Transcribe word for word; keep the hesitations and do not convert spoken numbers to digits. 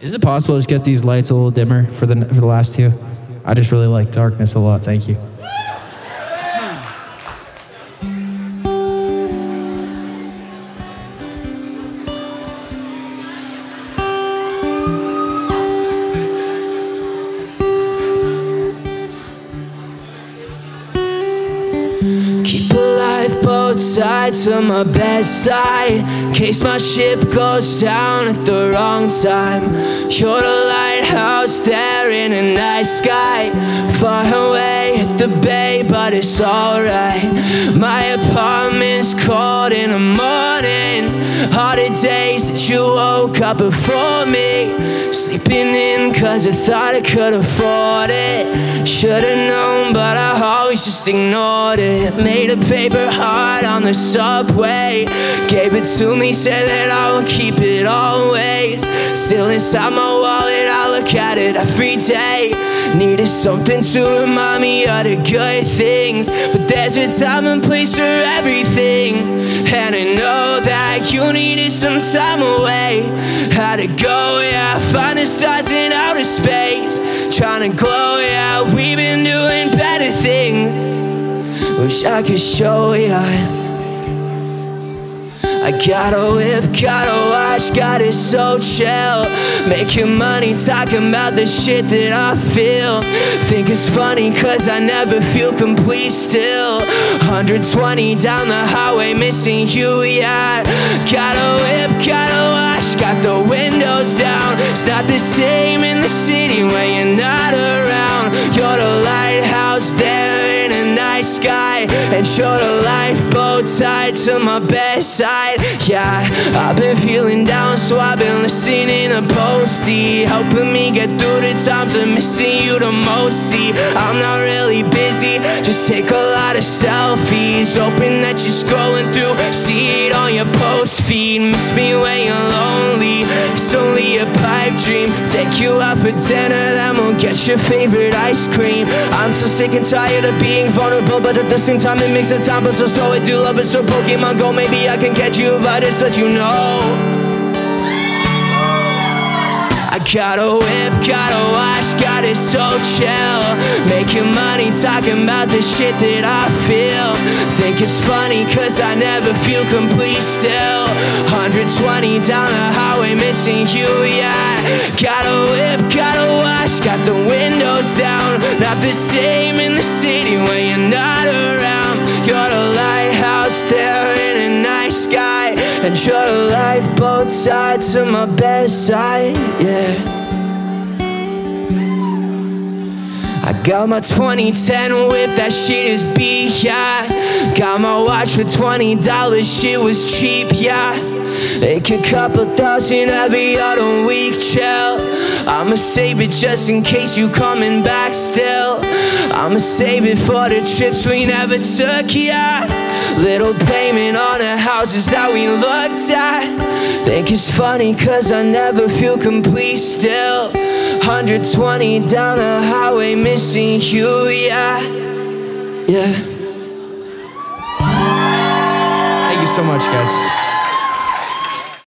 Is it possible to get these lights a little dimmer for the, for the last two? I just really like darkness a lot. Thank you. Side to my best side, in case my ship goes down at the wrong time. You're the lighthouse there in a night sky, far away at the bay, but it's alright. My apartment's cold in the morning, all the days that you woke up before me, sleeping in cause I thought I could afford it. Should've known, but I always just ignored it. Made a paper heart on the subway, gave it to me, said that I would keep it always. Still inside my wallet, I look at it every day. Needed something to remind me of the good things, but there's a time and place for everything, and I know that you needed some time away. Had to go, yeah, find the stars in outer space, trying to glow, yeah, we've been doing better things. Wish I could show ya. Yeah. I got a whip, got a watch, got it so chill. Making money, talking about the shit that I feel. Think it's funny cause I never feel complete still. one twenty down the highway, missing you, yeah. Got a whip, got a watch, got the windows down. It's not the same in the city when you're not around. You're the lighthouse there in a night sky, and you're the lifeboat tied to my best side, yeah. I've been feeling down, so I've been listening to Posty, helping me get through the times I'm missing you the most. See, I'm not really busy, just take a lot of selfies, hoping that you're scrolling through, see it on your post feed. Miss me when you're lonely, it's only a pipe dream. Take you out for dinner, then we'll get your favorite ice cream. I'm so sick and tired of being vulnerable, but at the same time it makes a time, but so so I do love. It's so Pokemon Go, maybe I can catch you if I just let you know. I got a whip, got a watch, got it so chill. Making money, talking about the shit that I feel. Think it's funny cause I never feel complete still. one twenty down the highway, missing you, yeah. Got a whip, got a watch, got the windows down. Not the same in the city when you're not around. You're the lighthouse there in a night sky, and you're the lifeboat tied to my best side, yeah. I got my twenty ten whip, that shit is beat, yeah. Got my watch for twenty dollars, shit was cheap, yeah. Make a couple thousand every other week, chill. I'ma save it just in case you coming back still. I'ma save it for the trips we never took, yeah. Little payment on the houses that we looked at. Think it's funny cause I never feel complete still. one twenty down the highway, missing you, yeah. Yeah. Thank you so much, guys.